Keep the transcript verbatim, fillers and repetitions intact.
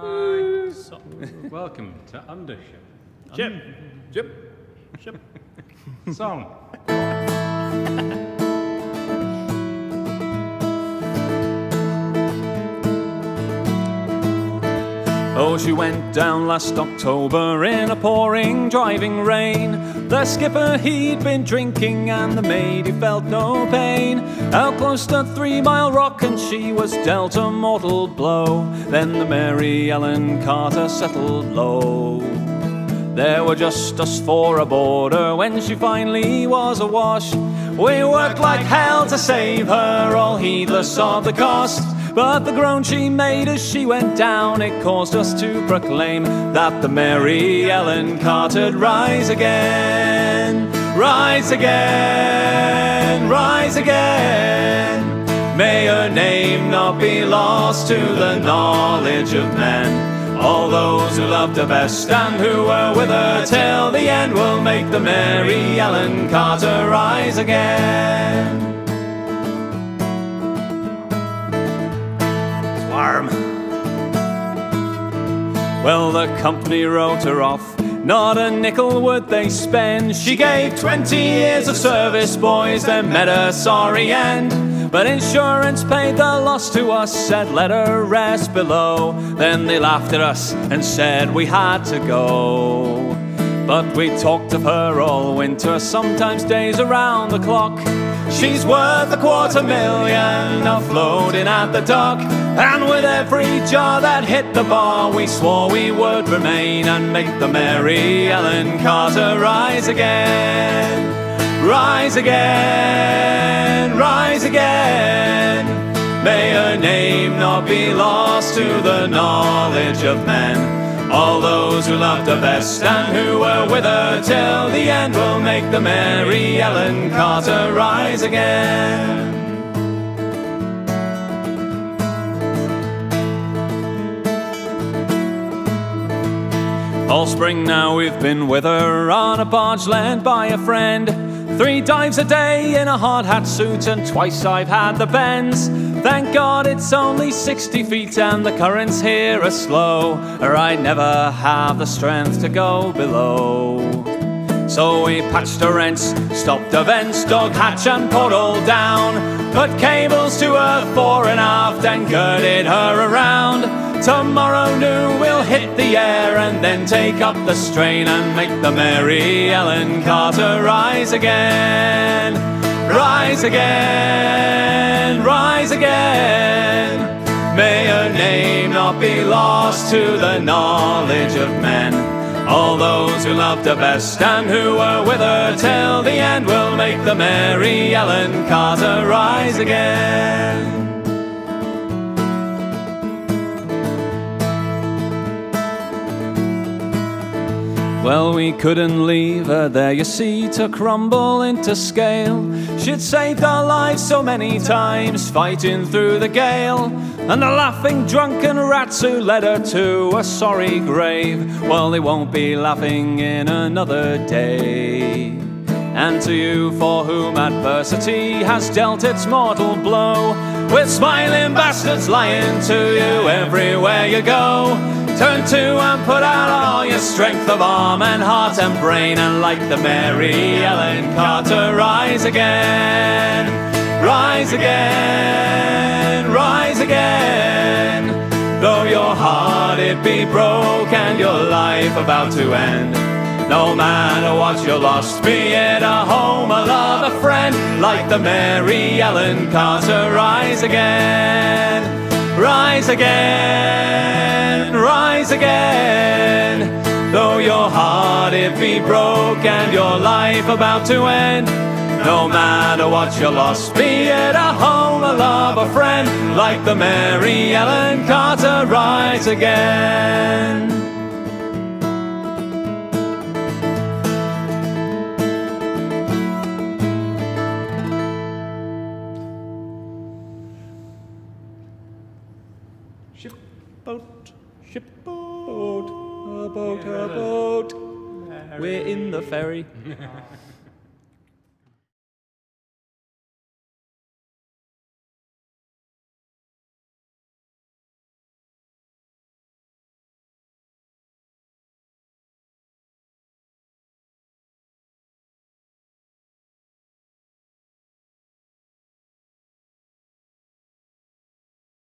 Hi. So, welcome to Undership. Chip. Chip. Chip. Song. Oh, she went down last October in a pouring, driving rain. The skipper, he'd been drinking, and the mate, he felt no pain. Out close to Three Mile Rock, and she was dealt a mortal blow. Then the Mary Ellen Carter settled low. There were just us four aboard her when she finally was awash. We worked like hell to save her, all heedless of the cost. But the groan she made as she went down, it caused us to proclaim that the Mary Ellen Carter'd rise again, rise again, rise again. May her name not be lost to the knowledge of men. All those who loved her best and who were with her till the end will make the Mary Ellen Carter rise again. Well, the company wrote her off, not a nickel would they spend. She gave twenty years of service, boys, then met her sorry end. But insurance paid the loss to us, said let her rest below. Then they laughed at us and said we had to go. But we talked of her all winter, sometimes days around the clock. She's worth a quarter million, offloading at the dock. And with every jar that hit the bar, we swore we would remain and make the Mary Ellen Carter rise again, rise again, rise again. May her name not be lost to the knowledge of men. All those who loved her best and who were with her till the end will make the Mary Ellen Carter rise again. All spring now we've been with her on a barge lent by a friend. Three dives a day in a hard hat suit, and twice I've had the bends. Thank God it's only sixty feet and the currents here are slow, or I'd never have the strength to go below. So we patched her rents, stopped her vents, dog hatch and portal down, put cables to her fore and aft and girded her around. Tomorrow noon we'll hit the air and then take up the strain and make the Mary Ellen Carter rise again, rise again, rise again. May her name not be lost to the knowledge of men. All those who loved her best and who were with her till the end will make the Mary Ellen Carter rise again. Well, we couldn't leave her there, you see, to crumble into scale. She'd saved our lives so many times, fighting through the gale, and the laughing drunken rats who led her to a sorry grave, well, they won't be laughing in another day. And to you for whom adversity has dealt its mortal blow, with smiling bastards lying to you everywhere you go, turn to and put out all your strength of arm and heart and brain, and like the Mary Ellen Carter, rise again, rise again, rise again. Though your heart it be broke and your life about to end, no matter what you lost, be it a home, a love, a friend, like the Mary Ellen Carter, rise again, rise again, rise again. Though your heart it be broke and your life about to end, no matter what you lost, be it a home, a love, a friend, like the Mary Ellen Carter, rise again. Shipboat, shipboat, a boat, a boat, we're in the ferry.